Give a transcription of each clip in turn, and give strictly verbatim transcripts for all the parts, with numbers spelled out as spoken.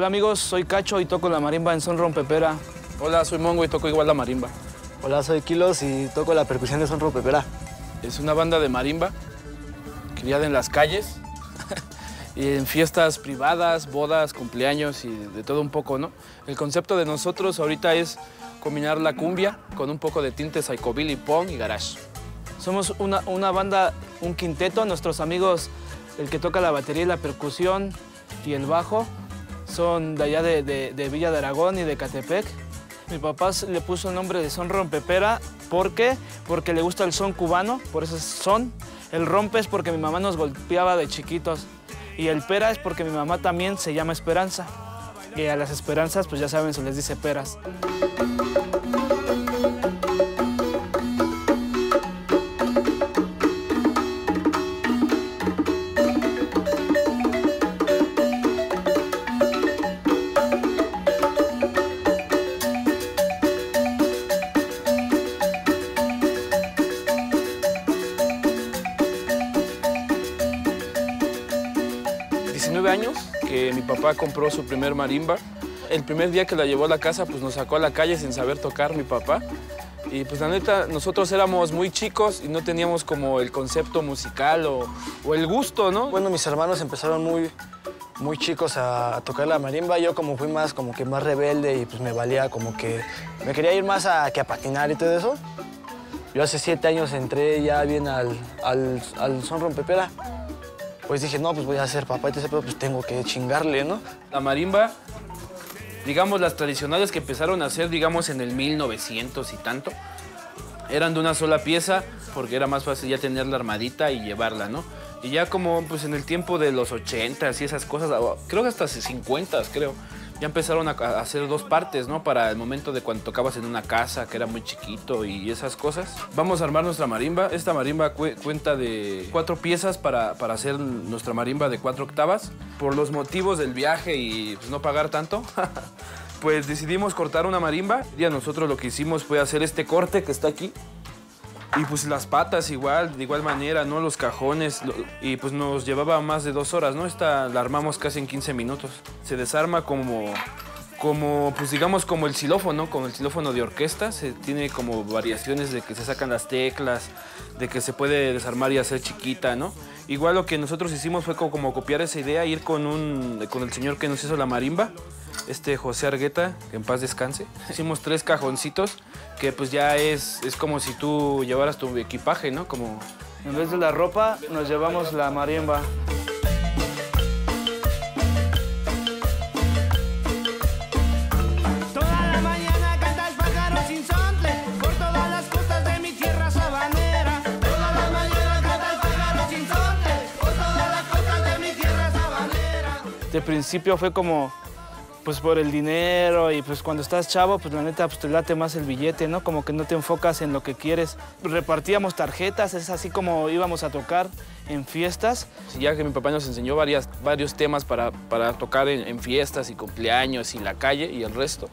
Hola amigos, soy Cacho y toco la marimba en Son Rompe Pera. Hola, soy Mongo y toco igual la marimba. Hola, soy Kilos y toco la percusión de Son Rompe Pera. Es una banda de marimba, criada en las calles, y en fiestas privadas, bodas, cumpleaños y de todo un poco, ¿no? El concepto de nosotros ahorita es combinar la cumbia con un poco de tinte Psycho Billy Pong y garage. Somos una, una banda, un quinteto, nuestros amigos, el que toca la batería y la percusión y el bajo, son de allá de, de, de Villa de Aragón y de Catepec. Mi papá le puso el nombre de Son Rompe Pera. ¿Por qué? Porque le gusta el son cubano, por eso es son. El rompe es porque mi mamá nos golpeaba de chiquitos. Y el pera es porque mi mamá también se llama Esperanza. Y a las esperanzas, pues ya saben, se les dice peras. diecinueve años que mi papá compró su primer marimba. El primer día que la llevó a la casa, pues nos sacó a la calle sin saber tocar mi papá. Y pues la neta, nosotros éramos muy chicos y no teníamos como el concepto musical o, o el gusto, ¿no? Bueno, mis hermanos empezaron muy, muy chicos a, a tocar la marimba. Yo como fui más, como que más rebelde y pues me valía como que... Me quería ir más a, que a patinar y todo eso. Yo hace siete años entré ya bien al, al, al Son Rompe Pera. Pues dije, no, pues voy a ser papá y todo ese pedo, pues tengo que chingarle, ¿no? La marimba, digamos, las tradicionales que empezaron a hacer, digamos, en el mil novecientos y tanto, eran de una sola pieza, porque era más fácil ya tener la armadita y llevarla, ¿no? Y ya como, pues, en el tiempo de los ochentas y esas cosas, creo que hasta cincuentas, creo, ya empezaron a hacer dos partes, ¿no? Para el momento de cuando tocabas en una casa, que era muy chiquito y esas cosas. Vamos a armar nuestra marimba. Esta marimba cu cuenta de cuatro piezas para, para hacer nuestra marimba de cuatro octavas. Por los motivos del viaje y pues, no pagar tanto, pues decidimos cortar una marimba. Y a nosotros lo que hicimos fue hacer este corte que está aquí. Y pues las patas igual, de igual manera, ¿no? Los cajones. Lo, y pues nos llevaba más de dos horas, ¿no? Esta la armamos casi en quince minutos. Se desarma como, como pues digamos, como el xilófono, como el xilófono de orquesta. Se tiene como variaciones de que se sacan las teclas, de que se puede desarmar y hacer chiquita, ¿no? Igual lo que nosotros hicimos fue como, como copiar esa idea, ir con, un, con el señor que nos hizo la marimba, este José Argueta, que en paz descanse. Hicimos tres cajoncitos, que pues ya es, es como si tú llevaras tu equipaje, ¿no? Como... En vez de la ropa, nos llevamos la marimba. De principio fue como, pues por el dinero y pues cuando estás chavo, pues la neta, pues te late más el billete, ¿no? Como que no te enfocas en lo que quieres. Repartíamos tarjetas, es así como íbamos a tocar en fiestas. Ya que mi papá nos enseñó varias, varios temas para, para tocar en, en fiestas y cumpleaños y la calle y el resto.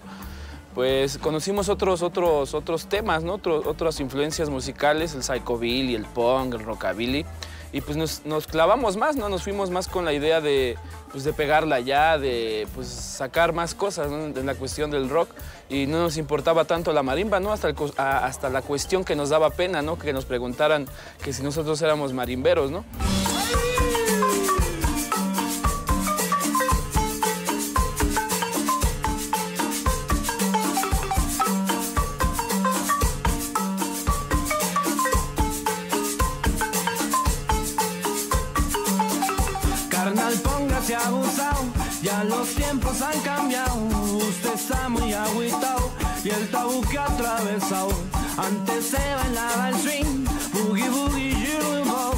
Pues conocimos otros, otros, otros temas, ¿no? Otro, otras influencias musicales, el psychobilly, el punk, el rockabilly. Y pues nos, nos clavamos más, ¿no? Nos fuimos más con la idea de, pues, de pegarla ya, de pues, sacar más cosas, ¿no? En la cuestión del rock. Y no nos importaba tanto la marimba, ¿no? Hasta, el, a, hasta la cuestión que nos daba pena, ¿no? Que nos preguntaran que si nosotros éramos marimberos, ¿no? Ya los tiempos han cambiado, usted está muy agüitado y el tabú que ha atravesado. Antes se bailaba el swing, boogie boogie jumbo,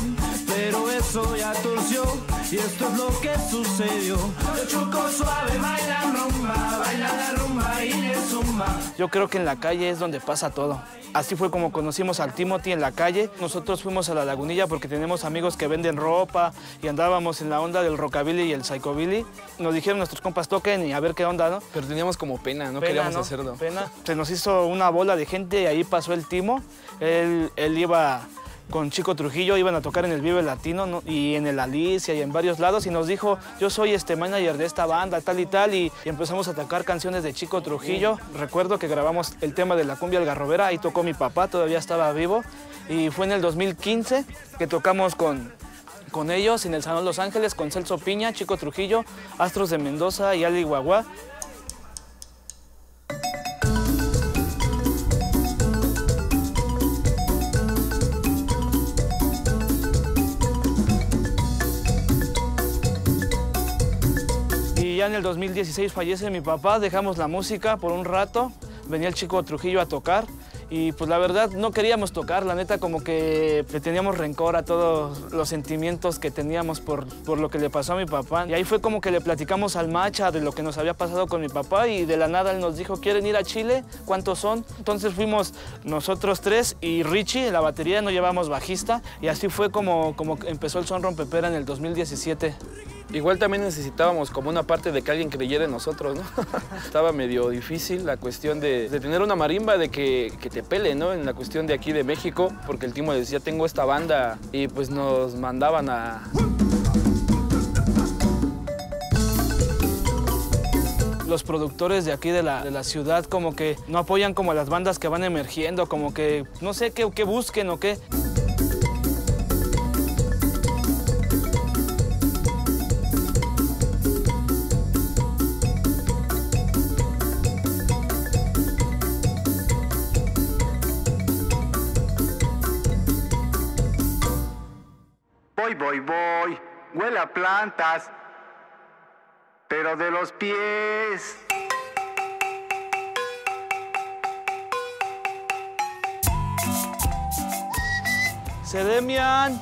pero eso ya torció y esto es lo que sucedió. Los chucos suave bailan rumba, bailan la rumba y le zumba. Yo creo que en la calle es donde pasa todo. Así fue como conocimos al Timoti en la calle. Nosotros fuimos a La Lagunilla porque tenemos amigos que venden ropa y andábamos en la onda del rockabilly y el psychobilly. Nos dijeron nuestros compas toquen y a ver qué onda, ¿no? Pero teníamos como pena, no pena, queríamos ¿no? hacerlo. Pena. Se nos hizo una bola de gente y ahí pasó el Timo. Él, él iba con Chico Trujillo, iban a tocar en el Vive Latino, ¿no? Y en el Alicia y en varios lados, y nos dijo, yo soy este manager de esta banda, tal y tal, y, y empezamos a tocar canciones de Chico Trujillo. Recuerdo que grabamos el tema de la cumbia Algarrobera, ahí tocó mi papá, todavía estaba vivo, y fue en el dos mil quince que tocamos con, con ellos en el Salón Los Ángeles, con Celso Piña, Chico Trujillo, Astros de Mendoza y Ali Guagua. Ya en el dos mil dieciséis fallece mi papá, dejamos la música por un rato, venía el Chico Trujillo a tocar y pues la verdad no queríamos tocar, la neta como que le teníamos rencor a todos los sentimientos que teníamos por, por lo que le pasó a mi papá. Y ahí fue como que le platicamos al Macha de lo que nos había pasado con mi papá y de la nada él nos dijo, ¿quieren ir a Chile? ¿Cuántos son? Entonces fuimos nosotros tres y Richie en la batería, no llevamos bajista y así fue como, como empezó el Son Rompe Pera en el dos mil diecisiete. Igual también necesitábamos como una parte de que alguien creyera en nosotros, ¿no? Estaba medio difícil la cuestión de, de tener una marimba, de que, que te pele, ¿no? En la cuestión de aquí de México, porque el Timo decía, tengo esta banda, y pues nos mandaban a... Los productores de aquí de la, de la ciudad como que no apoyan como a las bandas que van emergiendo, como que no sé qué, qué busquen o qué... Voy, voy, huele a plantas, pero de los pies. Sedemian.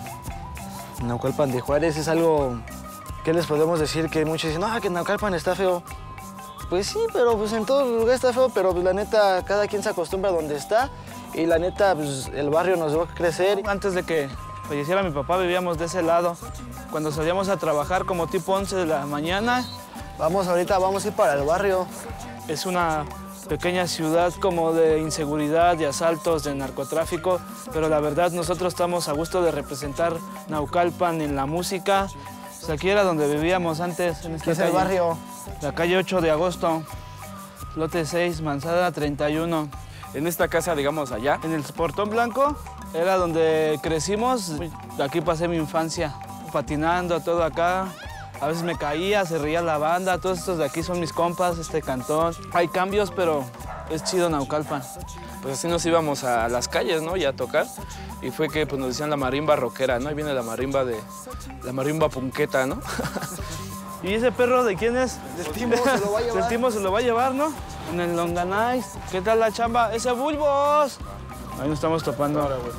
Naucalpan de Juárez es algo que les podemos decir que muchos dicen, no, que Naucalpan está feo. Pues sí, pero pues en todo lugar está feo, pero pues la neta, cada quien se acostumbra a donde está y la neta, pues el barrio nos va a crecer. Antes de que falleciera mi papá, vivíamos de ese lado. Cuando salíamos a trabajar como tipo once de la mañana. Vamos ahorita, vamos a ir para el barrio. Es una pequeña ciudad como de inseguridad, de asaltos, de narcotráfico, pero la verdad nosotros estamos a gusto de representar Naucalpan en la música. Pues aquí era donde vivíamos antes, en este barrio. La calle ocho de agosto, lote seis, manzana treinta y uno. En esta casa, digamos, allá. En el Portón Blanco. Era donde crecimos, aquí pasé mi infancia, patinando, todo acá. A veces me caía, se reía la banda, todos estos de aquí son mis compas, este cantón. Hay cambios, pero es chido Naucalpan. Pues así nos íbamos a las calles, ¿no? Y a tocar. Y fue que pues, nos decían la marimba rockera, ¿no? Ahí viene la marimba de... la marimba punqueta, ¿no? ¿Y ese perro de quién es? El Timo se lo va a llevar. El Timo se lo va a llevar, ¿no? En el Longanais. ¿Qué tal la chamba? ¡Ese Bulbos! Ahí nos estamos topando ahora, güey.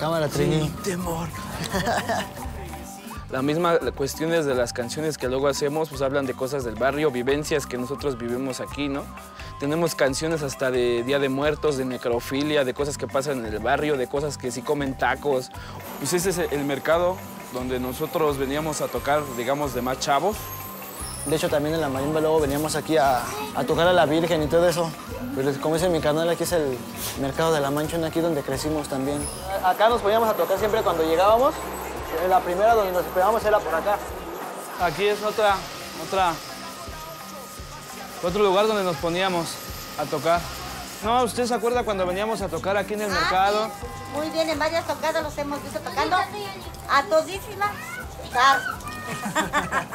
Cámara, Trini. Sin temor. La misma cuestiones de las canciones que luego hacemos, pues hablan de cosas del barrio, vivencias que nosotros vivimos aquí, ¿no? Tenemos canciones hasta de Día de Muertos, de necrofilia, de cosas que pasan en el barrio, de cosas que sí comen tacos. Pues ese es el mercado donde nosotros veníamos a tocar, digamos, de más chavos. De hecho, también en la marimba luego veníamos aquí a, a tocar a la Virgen y todo eso. Pero como dice mi canal, aquí es el Mercado de la Manchuna, aquí donde crecimos también. Acá nos poníamos a tocar siempre cuando llegábamos. La primera donde nos esperábamos era por acá. Aquí es otra, otra, otro lugar donde nos poníamos a tocar. No, ¿usted se acuerda cuando veníamos a tocar aquí en el ah, mercado? Sí. Muy bien, en varias tocadas los hemos visto tocando. A todísimas.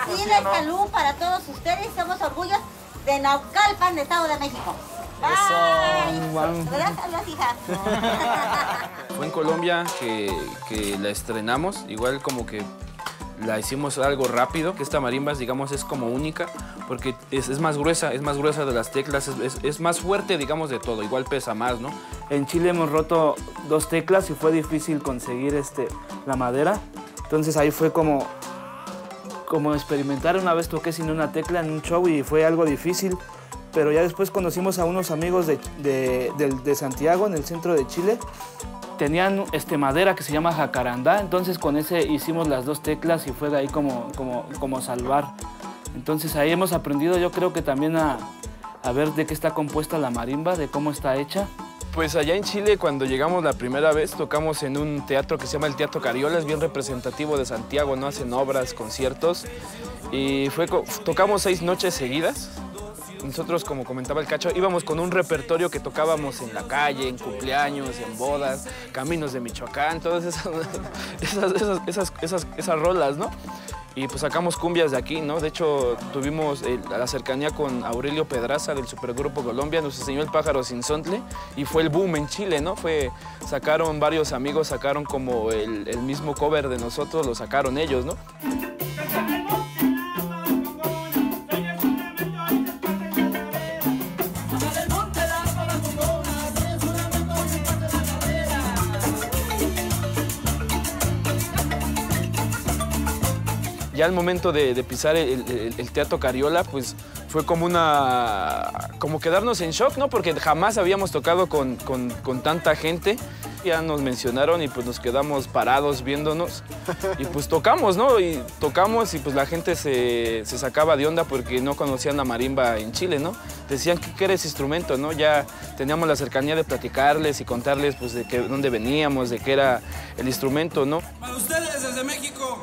Sí, la salud para todos ustedes. Somos orgullos de Naucalpan, Estado de México. Eso. Gracias a las hijas. Fue en Colombia que, que la estrenamos. Igual como que la hicimos algo rápido. Que esta marimba, digamos, es como única. Porque es, es más gruesa, es más gruesa de las teclas. Es, es, es más fuerte, digamos, de todo. Igual pesa más, ¿no? En Chile hemos roto dos teclas y fue difícil conseguir este, la madera. Entonces ahí fue como... como experimentar. Una vez toqué sin una tecla en un show y fue algo difícil, pero ya después conocimos a unos amigos de, de, de, de Santiago, en el centro de Chile. Tenían este, madera que se llama jacarandá, entonces con ese hicimos las dos teclas y fue de ahí como, como, como salvar. Entonces ahí hemos aprendido, yo creo que también a, a ver de qué está compuesta la marimba, de cómo está hecha. pues allá en Chile, cuando llegamos la primera vez, tocamos en un teatro que se llama el Teatro Cariola, es bien representativo de Santiago, ¿no? Hacen obras, conciertos, y fue, tocamos seis noches seguidas. Nosotros, como comentaba el Cacho, íbamos con un repertorio que tocábamos en la calle, en cumpleaños, en bodas, caminos de Michoacán, todas esas, esas, esas, esas, esas, esas rolas, ¿no? Y pues sacamos cumbias de aquí, ¿no? De hecho, tuvimos eh, la cercanía con Aurelio Pedraza del Supergrupo Colombia, nos enseñó El Pájaro Sinsontle y fue el boom en Chile, ¿no? Fue, sacaron varios amigos, sacaron como el, el mismo cover de nosotros, lo sacaron ellos, ¿no? Ya al momento de, de pisar el, el, el Teatro Cariola, pues fue como una... como quedarnos en shock, ¿no? Porque jamás habíamos tocado con, con, con tanta gente. Ya nos mencionaron y pues nos quedamos parados viéndonos. Y pues tocamos, ¿no? Y tocamos y pues la gente se, se sacaba de onda porque no conocían la marimba en Chile, ¿no? Decían, ¿qué, qué era ese instrumento, no? Ya teníamos la cercanía de platicarles y contarles, pues, de qué, dónde veníamos, de qué era el instrumento, ¿no? Para ustedes desde México...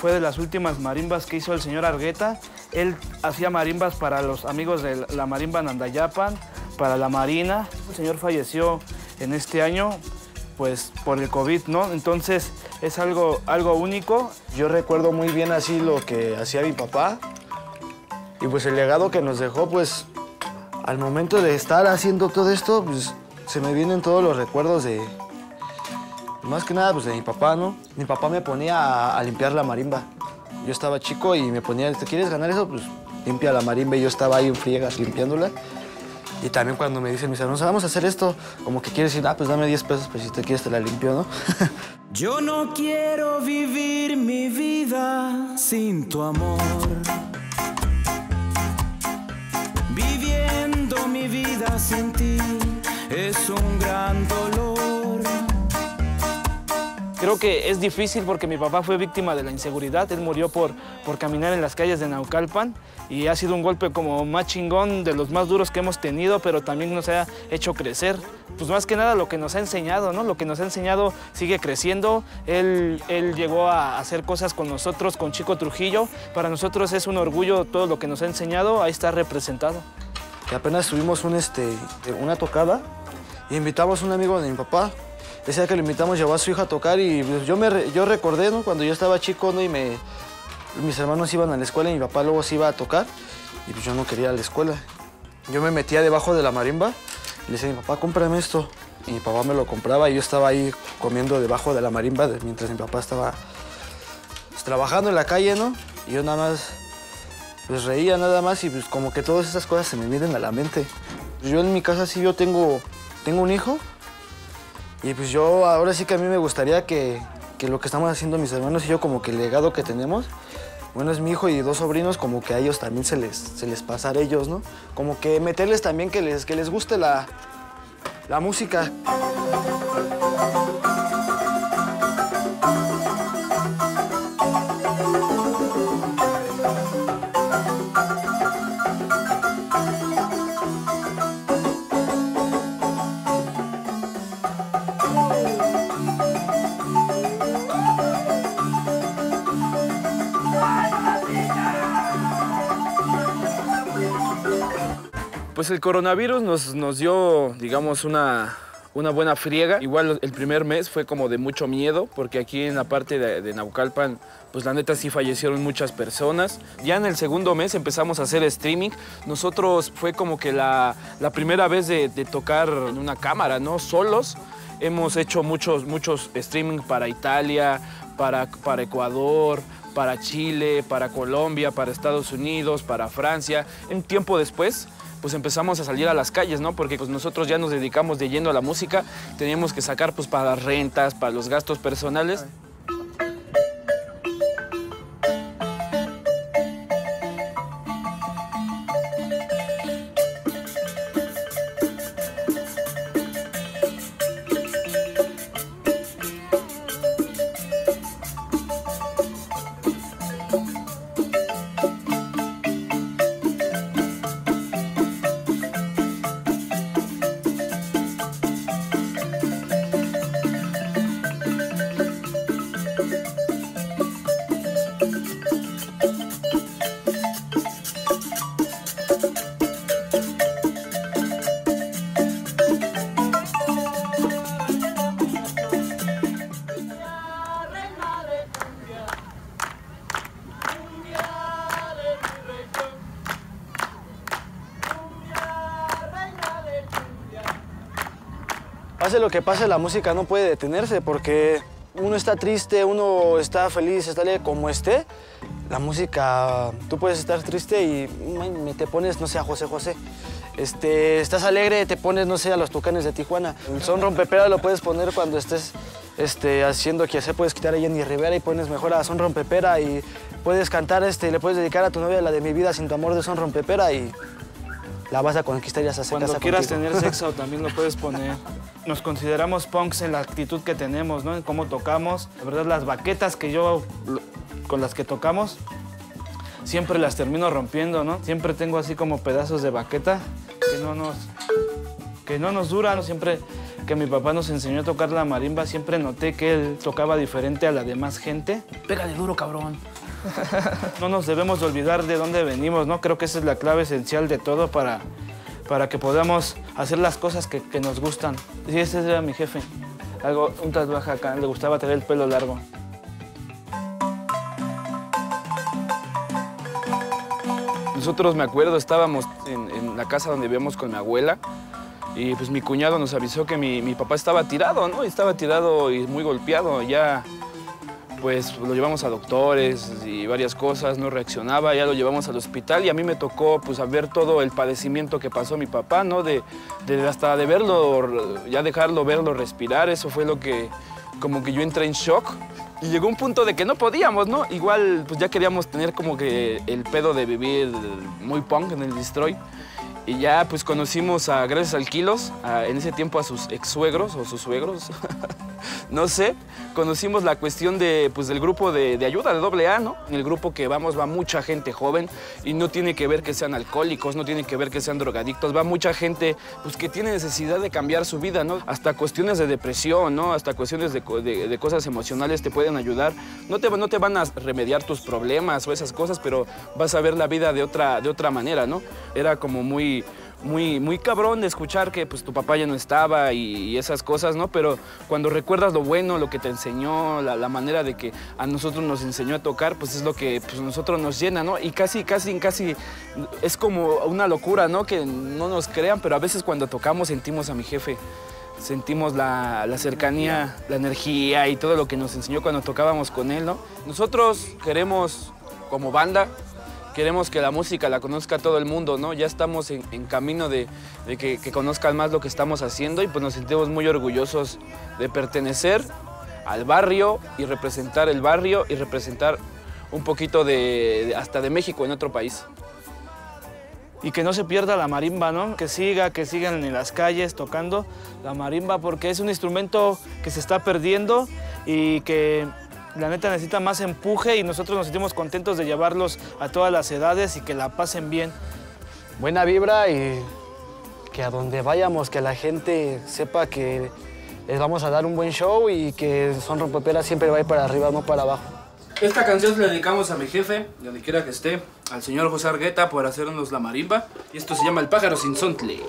Fue de las últimas marimbas que hizo el señor Argueta. Él hacía marimbas para los amigos de la marimba Nandayapan, para la Marina. El señor falleció en este año, pues, por el COVID, ¿no? Entonces, es algo, algo único. Yo recuerdo muy bien así lo que hacía mi papá. Y, pues, el legado que nos dejó, pues, al momento de estar haciendo todo esto, pues, se me vienen todos los recuerdos de... Más que nada, pues, de mi papá, ¿no? Mi papá me ponía a, a limpiar la marimba. Yo estaba chico y me ponía, ¿te quieres ganar eso? Pues limpia la marimba y yo estaba ahí en friegas limpiándola. Y también cuando me dicen mis hermanos, vamos a hacer esto, como que quieres decir, ah, pues dame diez pesos, pues si te quieres te la limpio, ¿no? Yo no quiero vivir mi vida sin tu amor. Viviendo mi vida sin ti es un gran dolor. Creo que es difícil porque mi papá fue víctima de la inseguridad. Él murió por, por caminar en las calles de Naucalpan y ha sido un golpe como más chingón, de los más duros que hemos tenido, pero también nos ha hecho crecer. Pues más que nada lo que nos ha enseñado, ¿no? Lo que nos ha enseñado sigue creciendo. Él, él llegó a hacer cosas con nosotros, con Chico Trujillo. Para nosotros es un orgullo todo lo que nos ha enseñado. Ahí está representado. Y apenas tuvimos un, este, una tocada y invitamos a un amigo de mi papá. Decía que lo invitamos, llevó a su hija a tocar y yo, me, yo recordé, ¿no? Cuando yo estaba chico, ¿no? Y me, mis hermanos iban a la escuela y mi papá luego se iba a tocar y pues yo no quería ir a la escuela. Yo me metía debajo de la marimba y le decía a mi papá, cómprame esto. Y mi papá me lo compraba y yo estaba ahí comiendo debajo de la marimba mientras mi papá estaba pues, trabajando en la calle, ¿no? Y yo nada más, pues reía nada más y pues como que todas esas cosas se me vienen a la mente. Yo en mi casa sí yo tengo, tengo un hijo. Y pues yo, ahora sí que a mí me gustaría que, que lo que estamos haciendo mis hermanos y yo, como que el legado que tenemos, bueno, es mi hijo y dos sobrinos, como que a ellos también se les, se les pasar a ellos, ¿no? Como que meterles también que les, que les guste la, la música. Pues el coronavirus nos, nos dio, digamos, una, una buena friega. Igual el primer mes fue como de mucho miedo, porque aquí en la parte de, de Naucalpan, pues la neta sí fallecieron muchas personas. Ya en el segundo mes empezamos a hacer streaming. Nosotros fue como que la, la primera vez de, de tocar en una cámara, ¿no? Solos. Hemos hecho muchos, muchos streaming para Italia, para, para Ecuador, para Chile, para Colombia, para Estados Unidos, para Francia. Un tiempo después, pues empezamos a salir a las calles, ¿no? Porque pues, nosotros ya nos dedicamos de lleno a la música. Teníamos que sacar pues, para las rentas, para los gastos personales. Pase lo que pase, la música no puede detenerse porque uno está triste, uno está feliz, está alegre, como esté. La música, tú puedes estar triste y te pones, no sé, a José José. Este, estás alegre, te pones, no sé, a los Tucanes de Tijuana. El Son Rompe Pera lo puedes poner cuando estés este, haciendo quehacer, puedes quitar a Jenny Rivera y pones mejor a Son Rompe Pera y puedes cantar, este, le puedes dedicar a tu novia la de mi vida sin tu amor de Son Rompe Pera y la vas a conquistar y ya se hace casa contigo. Cuando quieras tener sexo también lo puedes poner. Nos consideramos punks en la actitud que tenemos, ¿no? En cómo tocamos. La verdad, las baquetas que yo, con las que tocamos, siempre las termino rompiendo, ¿no? Siempre tengo así como pedazos de baqueta que no nos, que no nos duran. Siempre que mi papá nos enseñó a tocar la marimba, siempre noté que él tocaba diferente a la demás gente. Pégale duro, cabrón. No nos debemos de olvidar de dónde venimos, ¿no? Creo que esa es la clave esencial de todo para... para que podamos hacer las cosas que, que nos gustan. Sí, ese era mi jefe. Algo, un tatuaje acá, le gustaba tener el pelo largo. Nosotros, me acuerdo, estábamos en, en la casa donde vivíamos con mi abuela y pues mi cuñado nos avisó que mi, mi papá estaba tirado, ¿no? Estaba tirado y muy golpeado. Ya pues lo llevamos a doctores y varias cosas, no reaccionaba, ya lo llevamos al hospital y a mí me tocó pues ver todo el padecimiento que pasó mi papá, ¿no? De, de hasta de verlo, ya dejarlo verlo respirar, eso fue lo que, como que yo entré en shock y llegó un punto de que no podíamos, ¿no? Igual pues ya queríamos tener como que el pedo de vivir muy punk en el destroy. Y ya pues conocimos, a, gracias al Kilos, a, en ese tiempo a sus ex-suegros o sus suegros, no sé. Conocimos la cuestión de, pues, del grupo de, de ayuda, de doble A, ¿no? En el grupo que vamos va mucha gente joven y no tiene que ver que sean alcohólicos, no tiene que ver que sean drogadictos, va mucha gente pues, que tiene necesidad de cambiar su vida, ¿no? Hasta cuestiones de depresión, ¿no? Hasta cuestiones de, de, de cosas emocionales te pueden ayudar. No te, no te van a remediar tus problemas o esas cosas, pero vas a ver la vida de otra, de otra manera, ¿no? Era como muy... Muy, muy cabrón de escuchar que pues, tu papá ya no estaba y, y esas cosas, ¿no? Pero cuando recuerdas lo bueno, lo que te enseñó, la, la manera de que a nosotros nos enseñó a tocar, pues es lo que pues, nosotros nos llena, ¿no? Y casi, casi, casi es como una locura, ¿no? Que no nos crean, pero a veces cuando tocamos sentimos a mi jefe. Sentimos la, la cercanía, la energía y todo lo que nos enseñó cuando tocábamos con él, ¿no? Nosotros queremos, como banda, queremos que la música la conozca todo el mundo, ¿no? Ya estamos en, en camino de, de que, que conozcan más lo que estamos haciendo y pues nos sentimos muy orgullosos de pertenecer al barrio y representar el barrio y representar un poquito de, de hasta de México en otro país. Y que no se pierda la marimba, ¿no? Que siga, que sigan en las calles tocando la marimba porque es un instrumento que se está perdiendo y que... la neta necesita más empuje y nosotros nos sentimos contentos de llevarlos a todas las edades y que la pasen bien. Buena vibra y que a donde vayamos, que la gente sepa que les vamos a dar un buen show y que Son Rompe Pera siempre va a ir para arriba, no para abajo. Esta canción la dedicamos a mi jefe, donde quiera que esté, al señor José Argueta por hacernos la marimba. Y esto se llama El Pájaro Sin Sontle.